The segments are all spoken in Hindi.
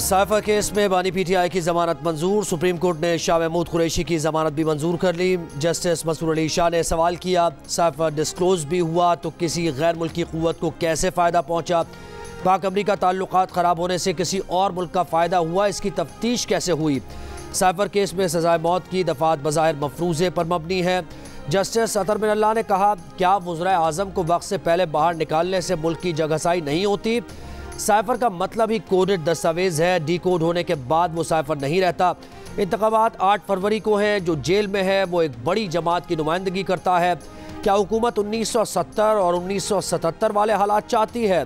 साइफर केस में बानी पीटीआई की जमानत मंजूर। सुप्रीम कोर्ट ने शाह महमूद कुरैशी की जमानत भी मंजूर कर ली। जस्टिस मसूर अली शाह ने सवाल किया, साइफर डिस्क्लोज भी हुआ तो किसी गैर मुल्की क़ुव्वत को कैसे फ़ायदा पहुँचा? पाक अमरीका ताल्लुकात ख़राब होने से किसी और मुल्क का फ़ायदा हुआ, इसकी तफ्तीश कैसे हुई? साइफर केस में सजाए मौत की दफात बज़ाहिर मफरूज़े पर मबनी है। जस्टिस अतर मिनल्ला ने कहा, क्या वज़ीर आज़म को वक्त से पहले बाहर निकालने से मुल्क की जगहसाई नहीं होती? साइफर का मतलब ही कोडेड दस्तावेज़ है, डीकोड होने के बाद वो साइफर नहीं रहता। इंतखाबात 8 फरवरी को हैं। जो जेल में है वो एक बड़ी जमात की नुमाइंदगी करता है। क्या हुकूमत 1970 और 1977 वाले हालात चाहती है?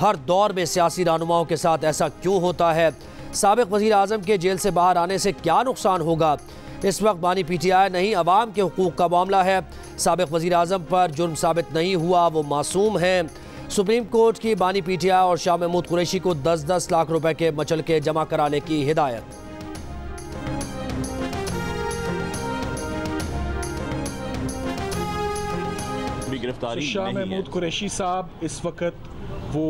हर दौर में सियासी रहनुमाओं के साथ ऐसा क्यों होता है? साबिक़ वज़ीर आज़म के जेल से बाहर आने से क्या नुकसान होगा? इस वक्त बानी पीटीआई नहीं, आवाम के हकूक़ का मामला है। साबिक़ वज़ीर आज़म पर जुर्म साबित नहीं हुआ, वो मासूम हैं। सुप्रीम कोर्ट की बानी पीटीआई और शाह महमूद कुरैशी को 10-10 लाख रुपए के मचलके जमा कराने की हिदायत। शाह महमूद कुरैशी साहब इस वक्त वो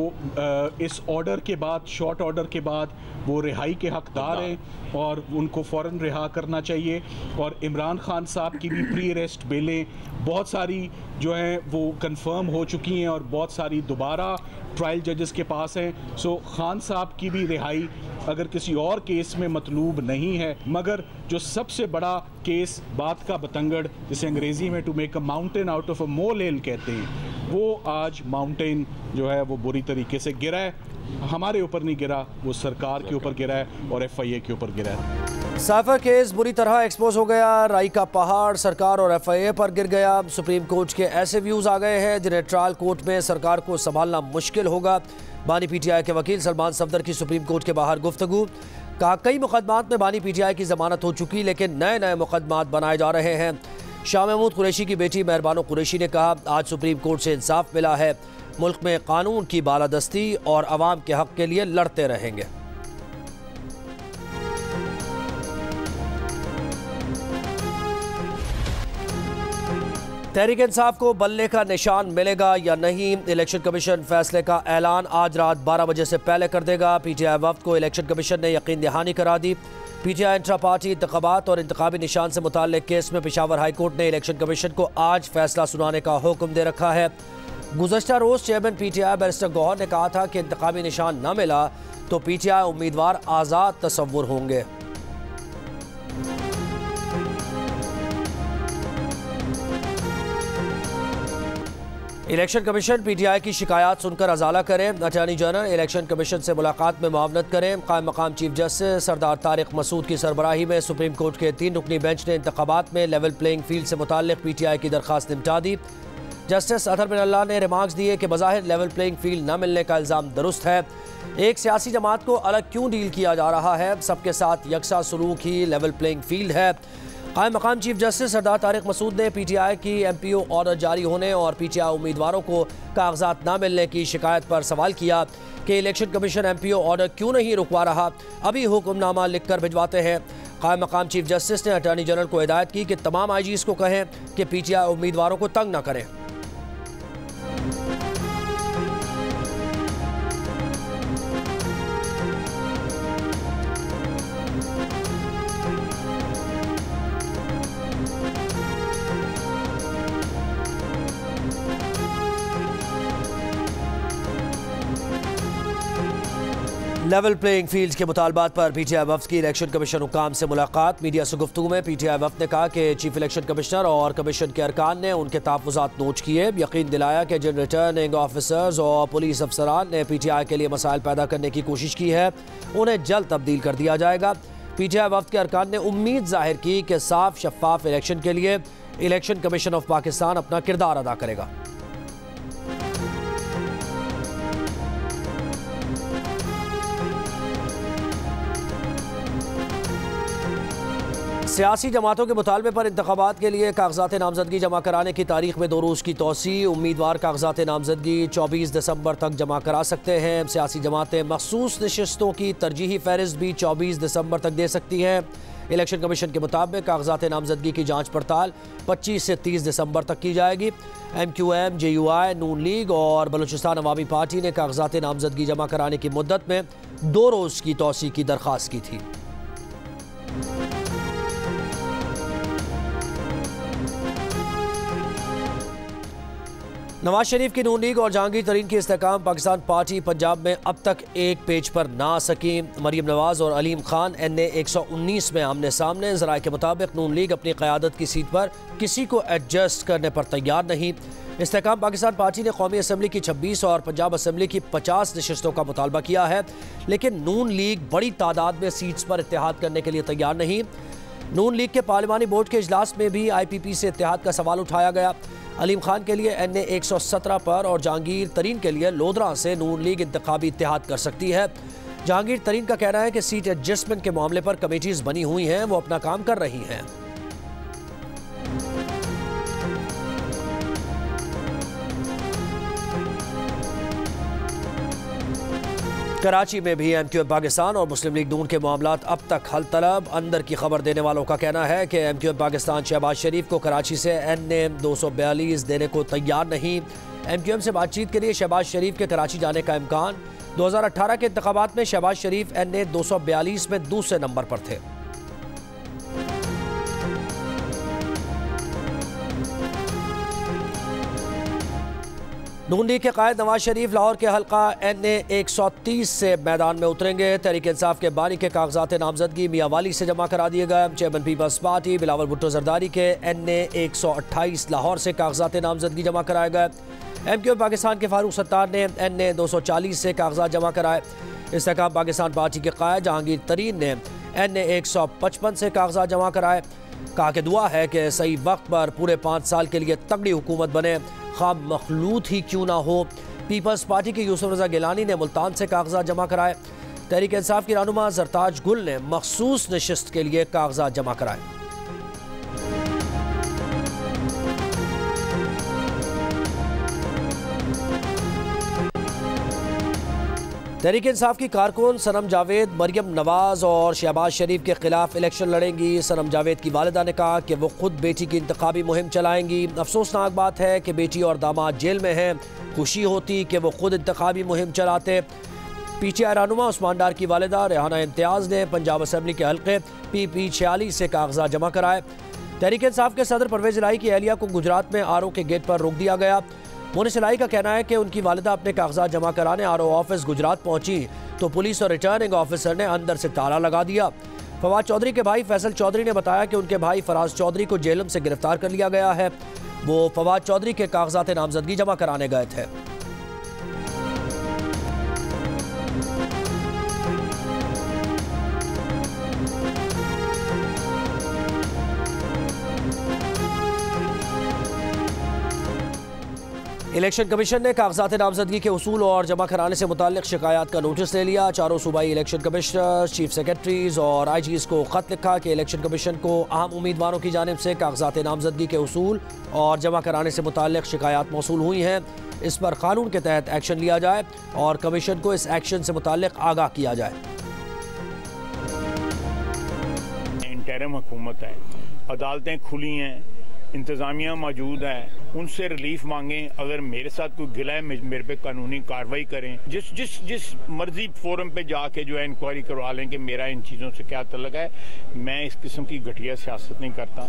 इस ऑर्डर के बाद, शॉर्ट ऑर्डर के बाद वो रिहाई के हकदार हैं और उनको फ़ौरन रिहा करना चाहिए। और इमरान खान साहब की भी प्री अरेस्ट बेलें बहुत सारी जो हैं वो कंफर्म हो चुकी हैं और बहुत सारी दोबारा ट्रायल जजेस के पास हैं। सो खान साहब की भी रिहाई अगर किसी और केस में मतलूब नहीं है, मगर जो सबसे बड़ा केस बात का बतंगड़, जिसे अंग्रेज़ी में to make a mountain out of a molehill कहते हैं, वो आज माउंटेन जो है वो बुरी तरीके से गिरा है। हमारे ऊपर नहीं गिरा, वो सरकार के ऊपर गिरा है और FIA के ऊपर गिरा है। साइफर केस बुरी तरह एक्सपोज हो गया। राई का पहाड़ सरकार और FIA पर गिर गया। सुप्रीम कोर्ट के ऐसे व्यूज़ आ गए हैं जिन्हें ट्रायल कोर्ट में सरकार को संभालना मुश्किल होगा। बानी पीटीआई के वकील सलमान सफदर की सुप्रीम कोर्ट के बाहर गुफ्तगू। कहा, कई मुकदमात में बानी पीटीआई की जमानत हो चुकी, लेकिन नए नए मुकदमात बनाए जा रहे हैं। शाह महमूद कुरैशी की बेटी मेहरबानो कुरैशी ने कहा, आज सुप्रीम कोर्ट से इंसाफ मिला है। मुल्क में कानून की बालादस्ती और आवाम के हक के लिए लड़ते रहेंगे। तहरीक इंसाफ को बल्ले का निशान मिलेगा या नहीं? इलेक्शन कमीशन फैसले का ऐलान आज रात 12 बजे से पहले कर देगा। पीटीआई वफ्द को इलेक्शन कमीशन ने यकीन दहानी करा दी। पीटीआई इंट्रा पार्टी इंतखाबात और इंतखाबी निशान से मुताल्लिक केस में पेशावर हाई कोर्ट ने इलेक्शन कमीशन को आज फैसला सुनाने का हुक्म दे रखा है। गुज़श्ता रोज़ चेयरमैन पीटीआई बैरिस्टर गौहर ने कहा था कि इंतखाबी निशान न मिला तो पीटीआई उम्मीदवार आज़ाद तस्वुर होंगे। इलेक्शन कमीशन पीटीआई की शिकायत सुनकर अजाला करें। अटॉर्नी जनरल इलेक्शन कमीशन से मुलाकात में मुआवनत करें। कायम मकाम चीफ जस्टिस सरदार तारिक मसूद की सरबराही में सुप्रीम कोर्ट के 3 रुकनी बेंच ने इंतखाबात में लेवल प्लेइंग फील्ड से मुतालिक पीटीआई की दरख्वास्त निपटा दी। जस्टिस अतर मिनल्ला ने रिमार्क्स दिए कि बज़ाहिर लेवल प्लेइंग फील्ड न मिलने का इल्ज़ाम दुरुस्त है। एक सियासी जमात को अलग क्यों डील किया जा रहा है? सबके साथ यकसा सलूक ही लेवल प्लेइंग फील्ड है। कायम मकाम चीफ जस्टिस सरदार तारिक मसूद ने पीटीआई की MPO ऑर्डर जारी होने और पीटीआई उम्मीदवारों को कागजात ना मिलने की शिकायत पर सवाल किया कि इलेक्शन कमीशन MPO ऑर्डर क्यों नहीं रुकवा रहा, अभी हुक्मनामा लिखकर भिजवाते हैं। कायम मकाम चीफ जस्टिस ने अटॉर्नी जनरल को हिदायत की कि तमाम IGs को कहें कि पीटीआई उम्मीदवारों को तंग ना करें। लेवल प्लेइंग फील्ड के मुतालबात पर पीटीआई वफ्द की इलेक्शन कमीशन हुकाम से मुलाकात। मीडिया से गुफ्तगू में पीटीआई वफ्द ने कहा कि चीफ इलेक्शन कमिश्नर और कमीशन के अरकान ने उनके तहफ़ुज़ात नोट किए। यकीन दिलाया कि जिन रिटर्निंग ऑफिसर्स और पुलिस अफसरान ने पीटीआई के लिए मसाइल पैदा करने की कोशिश की है, उन्हें जल्द तब्दील कर दिया जाएगा। पीटीआई वफ्द के अरकान ने उम्मीद जाहिर की कि साफ शफाफ इलेक्शन के लिए इलेक्शन कमीशन ऑफ पाकिस्तान अपना किरदार अदा करेगा। सियासी जमातों के मुतालबे पर इंतखाबात के लिए कागजात नामजदगी जमा कराने की तारीख में 2 रोज़ की तोसी। उम्मीदवार कागजात नामजदगी 24 दिसंबर तक जमा करा सकते हैं। सियासी जमातें मखसूस नशस्तों की तरजीही फहरिस्त भी 24 दिसंबर तक दे सकती हैं। इलेक्शन कमीशन के मुताबिक कागजात नामजदगी की जांच पड़ताल 25 से 30 दिसंबर तक की जाएगी। एमक्यूएम, जेयूआई, नून लीग और बलूचिस्तान अवामी पार्टी ने कागजात नामजदगी जमा कराने की मुद्दत में 2 रोज़ की तौसी की दरख्वास्त की थी। नवाज शरीफ की नून लीग और जहांगीर तरीन की इस्तेहकाम पाकिस्तान पार्टी पंजाब में अब तक एक पेज पर ना आ सकी। मरीम नवाज और अलीम खान NA 119 में आमने सामने। जराए के मुताबिक नून लीग अपनी क़यादत की सीट पर किसी को एडजस्ट करने पर तैयार नहीं। इस्तेहकाम पाकिस्तान पार्टी ने कौमी असम्बली की 26 और पंजाब असम्बली की 50 नशस्तों का मुतालबा किया है, लेकिन नून लीग बड़ी तादाद में सीट्स पर इत्तेहाद करने के लिए तैयार नहीं। नून लीग के पार्लिमानी बोर्ड के इजलास में भी IPP से इत्तेहाद का सवाल उठाया गया। अलीम खान के लिए NA 117 पर और जहांगीर तरीन के लिए लोधरा से नून लीग इंतखाबी इत्तेहाद कर सकती है। जहांगीर तरीन का कहना है कि सीट एडजस्टमेंट के मामले पर कमेटीज बनी हुई हैं, वो अपना काम कर रही हैं। कराची में भी MQM पाकिस्तान और मुस्लिम लीग नून के मामलात अब तक हल तलब। अंदर की खबर देने वालों का कहना है कि MQM पाकिस्तान शहबाज शरीफ को कराची से NA 242 देने को तैयार नहीं। MQM से बातचीत के लिए शहबाज शरीफ के कराची जाने का इम्कान। 2018 के इंतखाबात में शहबाज शरीफ NA 242 में दूसरे नंबर पर थे। नून लीग के कायद नवाज शरीफ लाहौर के हलका NA 130 से मैदान में उतरेंगे। तहरीक इंसाफ के बानी के कागजात नामजदगी मियावाली से जमा करा दिए गए। Chairman peoples party Bilawal Bhutto Zardari के NA 128 लाहौर से कागजात नामजदगी जमा कराए गए। MQM पाकिस्तान के फारूक सत्तार ने NA 240 से कागजात जमा कराए। इस्तेहकाम पाकिस्तान पार्टी के कायद जहांगीर तरीन ने NA 155 से कागजात जमा कराए। कहा कि दुआ है कि सही वक्त पर पूरे 5 साल के लिए तगड़ी हुकूमत बने, खाम मखलूत ही क्यों ना हो। पीपल्स पार्टी के यूसुफ रजा गिलानी ने मुल्तान से कागजात जमा कराए। तहरीक इंसाफ की रहनुमा जरताज गुल ने मखसूस नशिस्त के लिए कागजात जमा कराए। तहरीक इंसाफ की कारकुन सनम जावेद मरियम नवाज और शहबाज शरीफ के खिलाफ इलेक्शन लड़ेंगी। सनम जावेद की वालिदा ने कहा कि वो खुद बेटी की इंतखाबी मुहिम चलाएंगी। अफसोसनाक बात है कि बेटी और दामाद जेल में हैं, खुशी होती कि वो खुद इंतखाबी मुहिम चलाते। PTI रहनुमा उस्मान डार की वालिदा रेहाना इम्तियाज़ ने पंजाब असम्बली के हल्के PP 46 से कागजात जमा कराए। तहरीक इंसाफ के सदर परवेज इलाही की अहलिया को गुजरात में RO के गेट पर रोक दिया गया। मोहन सिलाई का कहना है कि उनकी वालिदा अपने कागजात जमा कराने RO ऑफिस गुजरात पहुंची तो पुलिस और रिटर्निंग ऑफिसर ने अंदर से ताला लगा दिया। फवाद चौधरी के भाई फैसल चौधरी ने बताया कि उनके भाई फराज चौधरी को जेलम से गिरफ्तार कर लिया गया है। वो फवाद चौधरी के कागजात नामजदगी जमा कराने गए थे। इलेक्शन कमीशन ने कागजात नामजदगी के उसूल और जमा कराने से मुतालिक शिकायत का नोटिस ले लिया। 4 सूबाई इलेक्शन कमिश्नर, चीफ सेक्रेटरीज और IGs को ख़त लिखा कि इलेक्शन कमीशन को अहम उम्मीदवारों की जानिब से कागजात नामजदगी के उसूल और जमा कराने से मुतालिक शिकायत मौसूल हुई हैं। इस पर कानून के तहत एक्शन लिया जाए और कमीशन को इस एक्शन से मुतालिक आगाह किया जाए। इंटरिम हुकूमत है, अदालतें खुली हैं, इंतज़ामिया मौजूद है, उनसे रिलीफ मांगें। अगर मेरे साथ कोई गिला है मेरे पे कानूनी कार्रवाई करें। जिस जिस जिस मर्जी फोरम पे जाके जो है इंक्वायरी करवा लें कि मेरा इन चीज़ों से क्या तल्लुक़ है। मैं इस किस्म की घटिया सियासत नहीं करता।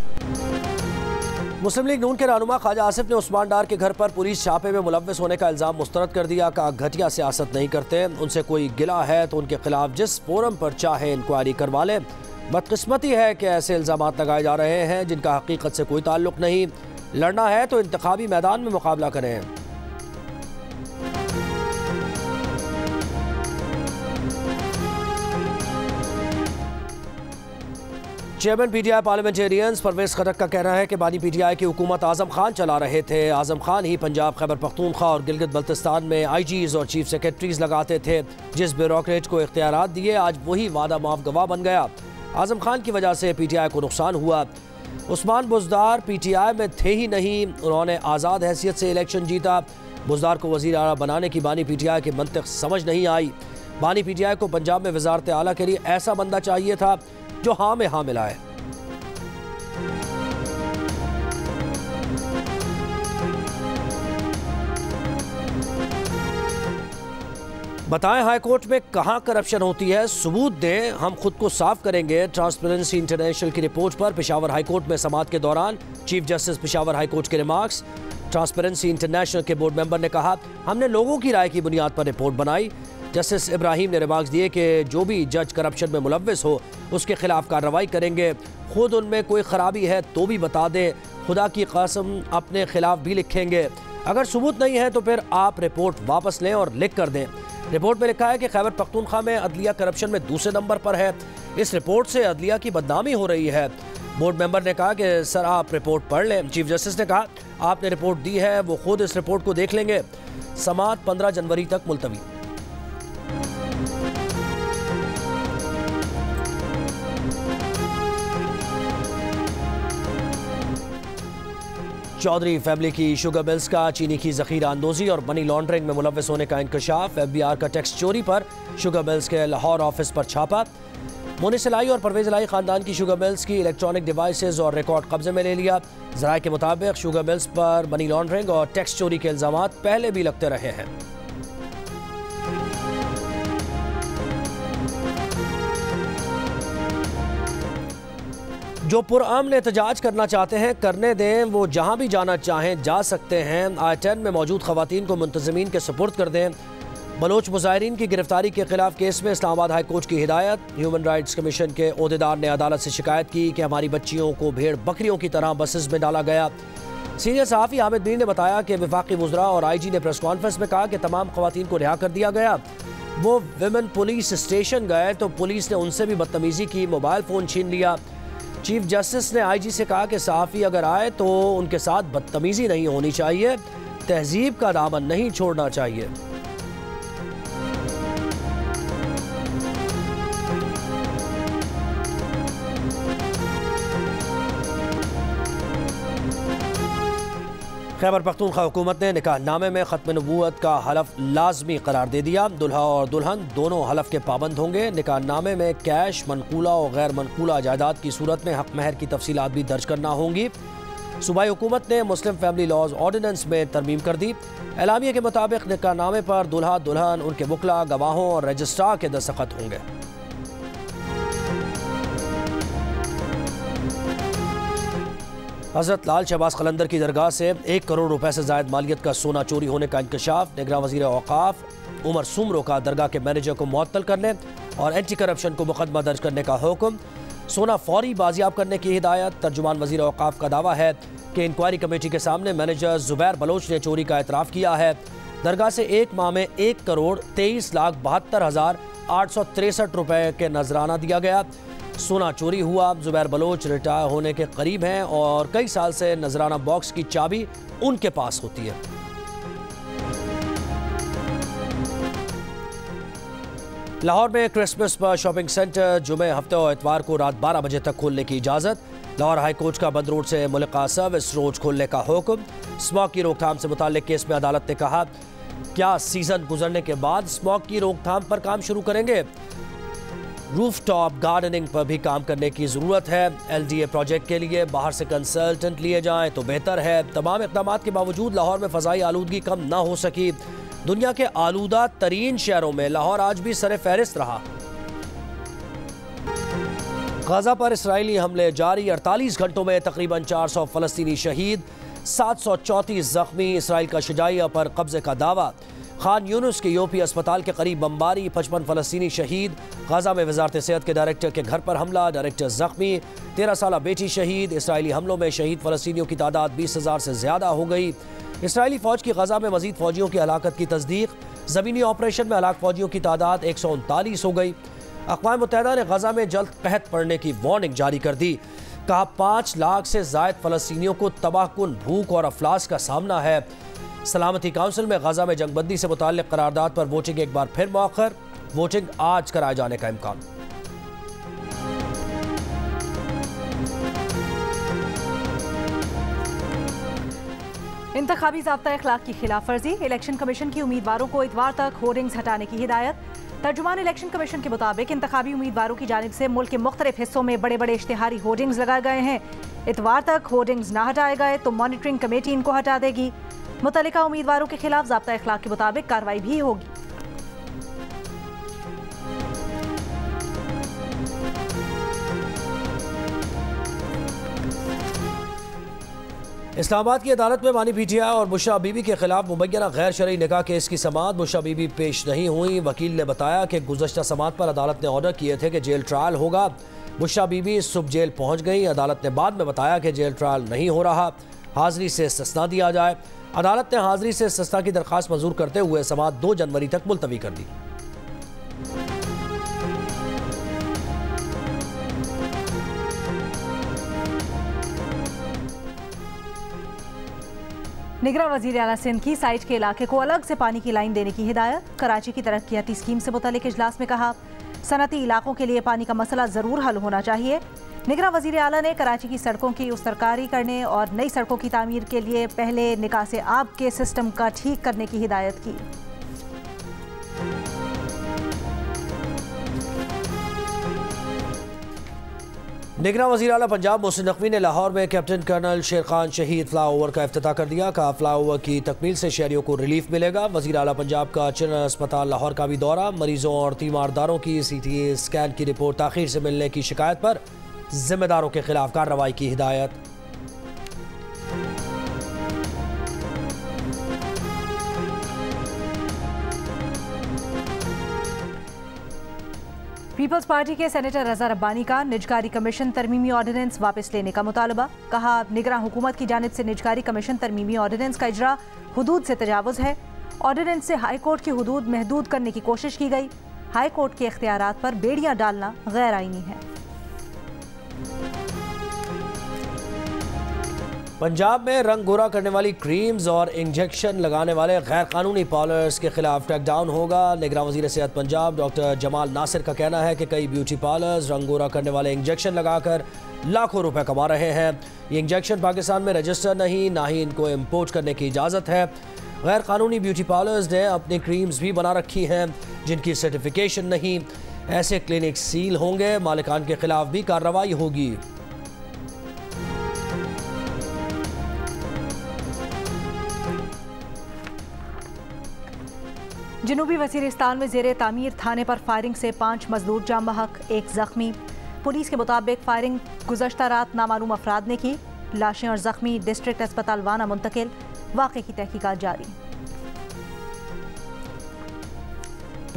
मुस्लिम लीग नून के रहनुमा ख्वाजा आसिफ ने उस्मान डार के घर पर पुलिस छापे में मुलव्वस होने का इल्ज़ाम मुस्तरद कर दिया। कहा घटिया सियासत नहीं करते, उनसे कोई गिला है तो उनके खिलाफ जिस फोरम पर चाहे इंक्वायरी करवा लें। बदकिस्मती है कि ऐसे इल्ज़ामात लगाए जा रहे हैं जिनका हकीकत से कोई ताल्लुक नहीं। लड़ना है तो इंतखाबी मैदान में मुकाबला करें। Chairman PTI parliamentarians Pervez Khattak का कहना है कि बानी PTI की हुकूमत आजम खान चला रहे थे। आजम खान ही पंजाब, खैबर पख्तूनख्वा और गिलगित बल्तिस्तान में IGs और चीफ सेक्रेटरीज लगाते थे। जिस ब्यूरोक्रेट को इख्तियारात दिए आज वही वादा माफ गवाह बन गया। आजम खान की वजह से PTI को नुकसान हुआ। उस्मान बुज़दार PTI में थे ही नहीं, उन्होंने आज़ाद हैसियत से इलेक्शन जीता। बुज़दार को वज़ीर आला बनाने की बानी PTI के मंतक समझ नहीं आई। बानी PTI को पंजाब में वज़ारत आला के लिए ऐसा बंदा चाहिए था जो हाँ में हाँ मिला है। बताएं हाई कोर्ट में कहां करप्शन होती है, सबूत दें, हम खुद को साफ करेंगे। ट्रांसपेरेंसी इंटरनेशनल की रिपोर्ट पर पेशावर हाई कोर्ट में समाअत के दौरान chief justice Peshawar high court के रिमार्क्स। ट्रांसपेरेंसी इंटरनेशनल के बोर्ड मेंबर ने कहा, हमने लोगों की राय की बुनियाद पर रिपोर्ट बनाई। जस्टिस इब्राहिम ने रिमार्क्स दिए कि जो भी जज करप्शन में मुलव्वस हो उसके खिलाफ कार्रवाई करेंगे, खुद उनमें कोई खराबी है तो भी बता दें, खुदा की कसम अपने खिलाफ भी लिखेंगे, अगर सबूत नहीं है तो फिर आप रिपोर्ट वापस लें और लिख कर दें। रिपोर्ट में लिखा है कि खैबर पख्तूनख्वा में अदलिया करप्शन में दूसरे नंबर पर है, इस रिपोर्ट से अदलिया की बदनामी हो रही है। बोर्ड मेंबर ने कहा कि सर आप रिपोर्ट पढ़ लें। चीफ जस्टिस ने कहा आपने रिपोर्ट दी है, वो खुद इस रिपोर्ट को देख लेंगे। समाअत 15 जनवरी तक मुलतवी। चौधरी फैमिली की शुगर मिल्स का चीनी की जखीरा अंदोजी और मनी लॉन्ड्रिंग में मुलव्वस होने का इंकशाफ। FBR का टैक्स चोरी पर शुगर मिल्स के लाहौर ऑफिस पर छापा। मोहन सिलाई और परवेज इलाही खानदान की शुगर मिल्स की इलेक्ट्रॉनिक डिवाइसेस और रिकॉर्ड कब्जे में ले लिया। जराये के मुताबिक शुगर मिल्स पर मनी लॉन्ड्रिंग और टैक्स चोरी के इल्जाम पहले भी लगते रहे हैं। जो पुरअमन एहतजाज करना चाहते हैं करने दें, वो जहां भी जाना चाहें जा सकते हैं। I-10 में मौजूद खवातीन को मुंतजमीन के सुपुर्द कर दें। बलोच मुजाहरीन की गिरफ्तारी के खिलाफ केस में इस्लामाबाद हाई कोर्ट की हिदायत। ह्यूमन राइट्स कमीशन के ओहदेदार ने अदालत से शिकायत की कि हमारी बच्चियों को भेड़ बकरियों की तरह बसेस में डाला गया। सीनियर सहाफ़ी हामिद दीन ने बताया कि वफाकी वज़रा और IG ने प्रेस कॉन्फ्रेंस में कहा कि तमाम खवातीन को रिहा कर दिया गया। वो विमेन पुलिस स्टेशन गए तो पुलिस ने उनसे भी बदतमीजी की, मोबाइल फ़ोन छीन लिया। चीफ जस्टिस ने IG से कहा कि सहाफ़ी अगर आए तो उनके साथ बदतमीजी नहीं होनी चाहिए, तहजीब का दामन नहीं छोड़ना चाहिए। खैबर पख्तूनख्वा हुकूमत ने निकाहनामे में ख़त्म नबूवत का हलफ लाजमी करार दे दिया। दुल्हा और दुल्हन दोनों हलफ के पाबंद होंगे। निकाहनामे में कैश, मनकूला और गैर मनकूला जायदाद की सूरत में हक महर की तफसीलात भी दर्ज करना होंगी। सूबाई हुकूमत ने मुस्लिम फैमिली लॉज ऑर्डीनेंस में तरमीम कर दी। एलामिया के मुताबिक निकाहनामे पर दुल्हा दुल्हन, उनके वकला, गवाहों और रजिस्ट्रार के दस्तखत होंगे। हजरत लाल शहबाज कलंदर की दरगाह से 1 करोड़ रुपए से ज़ायद मालियत का सोना चोरी होने का इंकशाफ। निगरान वज़ीर औकाफ उमर सुमरों का दरगाह के मैनेजर को मुअत्तल करने और एंटी करप्शन को मुकदमा दर्ज करने का हुक्म। सोना फौरी बाजियाब करने की हिदायत। तर्जुमान वज़ीर औकाफ का दावा है कि इंक्वायरी कमेटी के सामने मैनेजर जुबैर बलोच ने चोरी का एतराफ़ किया है। दरगाह से 1 माह में 1,23,72,863 रुपये के नजराना दिया गया। सोना चोरी हुआ। जुबैर बलोच रिटायर होने के करीब हैं और कई साल से नजराना बॉक्स की चाबी उनके पास होती है। लाहौर में क्रिसमस पर शॉपिंग सेंटर जुमे, हफ्ते और इतवार को रात 12 बजे तक खोलने की इजाज़त। लाहौर हाई कोर्ट का बंद रोड से मुल्का सर्विस रोड खोलने का हुक्म। स्मॉक की रोकथाम से मुताल्लिक केस में अदालत ने कहा, क्या सीजन गुजरने के बाद स्मॉक की रोकथाम पर काम शुरू करेंगे? रूफटॉप गार्डनिंग पर भी काम करने की ज़रूरत है। LDA प्रोजेक्ट के लिए बाहर से कंसल्टेंट लिए जाएं तो बेहतर है। तमाम इक़दामात के बावजूद लाहौर में फ़ज़ाई आलूदगी कम ना हो सकी। दुनिया के आलूदा तरीन शहरों में लाहौर आज भी सर फहरिस्त रहा। गाज़ा पर इसराइली हमले जारी। 48 घंटों में तकरीबन 400 फ़लस्तीनी शहीद, 734 ज़ख्मी। इसराइल का शजाइया पर कब्ज़े का दावा। खान यूनुस के UP अस्पताल के करीब बमबारी, 55 फ़लस्तीनी शहीद। गाज़ा में वज़ारत सेहत के डायरेक्टर के घर पर हमला, डायरेक्टर ज़ख्मी, 13 साला बेटी शहीद। इसराइली हमलों में शहीद फ़लस्तीनियों की तादाद 20,000 से ज़्यादा हो गई। इसराइली फ़ौज की गाज़ा में मज़ीद फ़ौजियों की हलाकत की तस्दीक। ज़मीनी ऑपरेशन में हलाक फ़ौजियों की तादाद 139 हो गई। अक़वाम मुत्तहिदा ने गाज़ा में जल्द कहत पड़ने की वार्निंग जारी कर दी। कहा 5 लाख से ज़ायद फ़लस्तीनियों को तबाहकुन भूख और अफलास का सामना है। सलामती काउंसिल में गाज़ा में जंगबंदी से मुताल्लिक़ करारदाद पर वोटिंग एक बार फिर मौखर। वोटिंग आज कराए जाने का इम्कान। इंतखाबी ज़ाब्ता-ए-अख़लाक़ की खिलाफ वर्जी। इलेक्शन कमीशन की उम्मीदवारों को इतवार तक होर्डिंग्स हटाने की हिदायत। तर्जुमान इलेक्शन कमीशन के मुताबिक इंतखाबी उम्मीदवारों की जानिब से मुल्क के मुख्तलिफ हिस्सों में बड़े बड़े इश्तिहारी होर्डिंग्स लगाए गए हैं। इतवार तक होर्डिंग्स ना हटाए गए तो मॉनिटरिंग कमेटी इनको हटा देगी। मुतलिका उम्मीदवारों के खिलाफ ज़ाब्ता इखलाक के मुताबिक कार्रवाई भी होगी। इस्लामाबाद की अदालत में बानी पीटीआई और बुशरा बीबी के खिलाफ मुबैना गैर शरई निकाह केस की समात बुशरा बीबी पेश नहीं हुई। वकील ने बताया कि गुज़श्ता समात पर अदालत ने ऑर्डर किए थे कि जेल ट्रायल होगा। बुशरा बीबी सुबह जेल पहुंच गई। अदालत ने बाद में बताया कि जेल ट्रायल नहीं हो रहा, हाजिरी से इस्तिस्ना दिया जाए। अदालत ने हाजिरी से इस्तिस्ना की दरख्वास्त मंजूर करते हुए समात 2 जनवरी तक मुलतवी कर दी। निगरान वज़ीर आला सिंध की साइट के इलाके को अलग से पानी की लाइन देने की हिदायत। कराची की तरक्याती स्कीम से मुतालिक इजलास में कहा, सनती इलाकों के लिए पानी का मसला ज़रूर हल होना चाहिए। निगरान वज़ीर आला ने कराची की सड़कों की उस्तरकारी करने और नई सड़कों की तामीर के लिए पहले निकास आब के सिस्टम का ठीक करने की हिदायत की। निगरान वज़ीर आला पंजाब मोहसिन नक़वी ने लाहौर में कैप्टन कर्नल शेर खान शहीद फ्लाई ओवर का अफ्ताह कर दिया। कहा फ्लाई ओवर की तकमील से शहरियों को रिलीफ मिलेगा। वज़ीर आला पंजाब का चिल्ड्रन अस्पताल लाहौर का भी दौरा। मरीजों और तीमारदारों की CT स्कैन की रिपोर्ट ताख़ीर से मिलने की शिकायत पर जिम्मेदारों के खिलाफ कार्रवाई की हिदायत। पीपल्स पार्टी के सेनेटर रजा रब्बानी का निजकारी कमीशन तरमीमी ऑर्डिनेंस वापस लेने का मुतालबा। कहा निगरां हुकूमत की जानिब से निजकारी कमीशन तरमीमी ऑर्डिनेंस का इजरा हुदूद से तजावुज़ है। ऑर्डिनेंस से हाई कोर्ट की हुदूद महदूद करने की कोशिश की गई। हाई कोर्ट के इख्तियारात पर बेड़ियां डालना गैर आइनी है। पंजाब में रंग गोरा करने वाली क्रीम्स और इंजेक्शन लगाने वाले गैर कानूनी पार्लर्स के खिलाफ क्रैकडाउन होगा। निगरान वज़ीर सेहत पंजाब डॉक्टर जमाल नासिर का कहना है कि कई ब्यूटी पार्लर्स रंग गोरा करने वाले इंजेक्शन लगाकर लाखों रुपए कमा रहे हैं। ये इंजेक्शन पाकिस्तान में रजिस्टर नहीं, ना ही इनको इम्पोर्ट करने की इजाज़त है। गैर कानूनी ब्यूटी पार्लर्स ने अपनी क्रीम्स भी बना रखी हैं जिनकी सर्टिफिकेशन नहीं। ऐसे क्लिनिक सील होंगे। मालिकान के खिलाफ भी कार्रवाई होगी। जनूबी वज़ीरिस्तान में ज़ेरे तामीर थाने पर फायरिंग से 5 मजदूर जाम बहक, 1 जख्मी। पुलिस के मुताबिक फायरिंग गुज़श्ता रात नामालूम अफराद ने की। लाशें और ज़ख्मी डिस्ट्रिक्ट अस्पताल वाना मुंतकिल। वाक़े की तहकीकात जारी।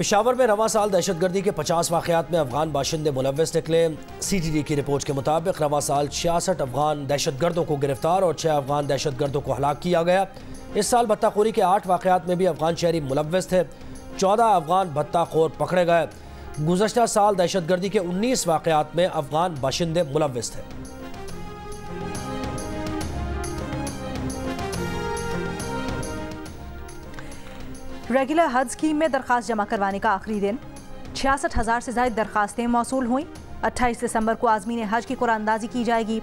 पेशावर में रवा साल दहशतगर्दी के 50 वाक़यात में अफगान बाशिंदे मुलव्वस निकले। CTD की रिपोर्ट के मुताबिक रवा साल 66 अफगान दहशतगर्दों को गिरफ्तार और 6 अफगान दहशतगर्दों को हलाक किया गया। इस साल भत्ताखोरी के 8 वाक़यात में भी अफगान शहरी मुलव्वस थे। 14 अफगान भत्ताखोर पकड़े गए। गुज़श्ता साल दहशतगर्दी के 19 वाक़यात में अफगान बाशिंदे मुलव्वस थे। रेगुलर हज स्कीम में दरख्वास्त जमा करवाने का आखिरी दिन 66,000 से ज़ायद दरखास्तें मौसूल हुई। 28 दिसंबर को आज़मीन हज की कुरानंदाजी की जाएगी।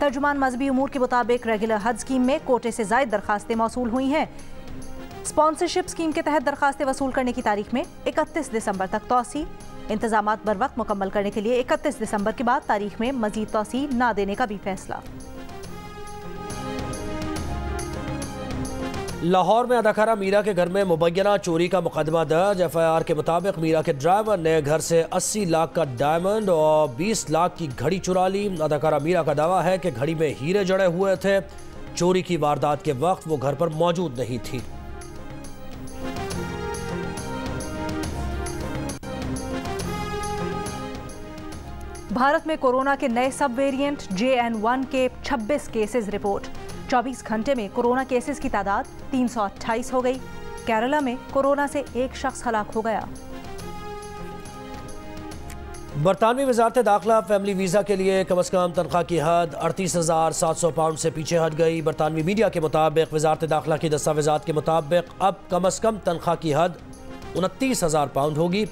तर्जुमान मजहबी उमूर के मुताबिक रेगुलर हज स्कीम में कोटे से ज़ायद दरखास्तें मौसूल हुई हैं। स्पॉन्सरशिप स्कीम के तहत दरखास्तें वसूल करने की तारीख में 31 दिसंबर तक तोसी। इंतजामात बर वक्त मुकम्मल करने के लिए 31 दिसंबर के बाद तारीख में मजीद तोसी ना देने का भी फैसला। लाहौर में अदाकारा मीरा के घर में मुबैना चोरी का मुकदमा दर्ज। FIR के मुताबिक मीरा के ड्राइवर ने घर से 80 लाख का डायमंड और 20 लाख की घड़ी चुरा ली। अदाकारा मीरा का दावा है कि घड़ी में हीरे जड़े हुए थे। चोरी की वारदात के वक्त वो घर पर मौजूद नहीं थी। भारत में कोरोना के नए सब वेरिएंट JN.1 के 26 केसेस रिपोर्ट। 24 घंटे में कोरोना केसेस की तादाद 328 हो गई। केरला में कोरोना से 1 शख्स हलाक हो गया। बरतानवी वजारत दाखिला फैमिली वीज़ा के लिए कम अज़ कम तनख्वाह की हद 38,700 पाउंड से पीछे हट गई। बरतानवी मीडिया के मुताबिक वजारत दाखिला की दस्तावेज़ात के मुताबिक अब कम अज़ कम तनख्वाह की हद 29,000 पाउंड होगी।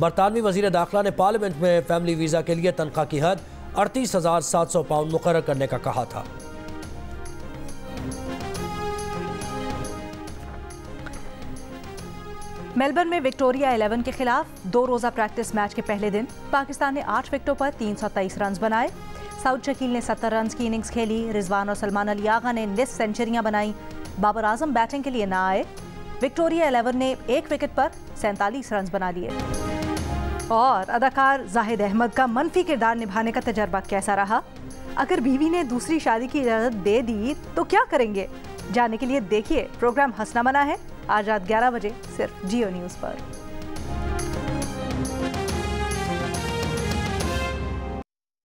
बरतानवी वज़ीर दाखिला ने पार्लियामेंट में फैमिली वीज़ा के लिए तनख्वाह की हद 38,700 पाउंड मुकर्रर करने का कहा था। मेलबर्न में विक्टोरिया 11 के खिलाफ 2 रोज़ा प्रैक्टिस मैच के पहले दिन पाकिस्तान ने 8 विकेटों पर 323 रन बनाए। साउथ शकील ने 70 रन की इनिंग्स खेली। रिजवान और सलमान अली आगा ने 19 सेंचुरियां बनाई। बाबर आजम बैटिंग के लिए ना आए। विक्टोरिया 11 ने 1 विकेट पर 47 रन बना लिए। और अदाकार जाहिद अहमद का मनफी किरदार निभाने का तजर्बा कैसा रहा? अगर बीवी ने दूसरी शादी की इजाज़त दे दी तो क्या करेंगे? जानने के लिए देखिए प्रोग्राम हंसना मना है आज रात 11 बजे सिर्फ जियो न्यूज़ पर।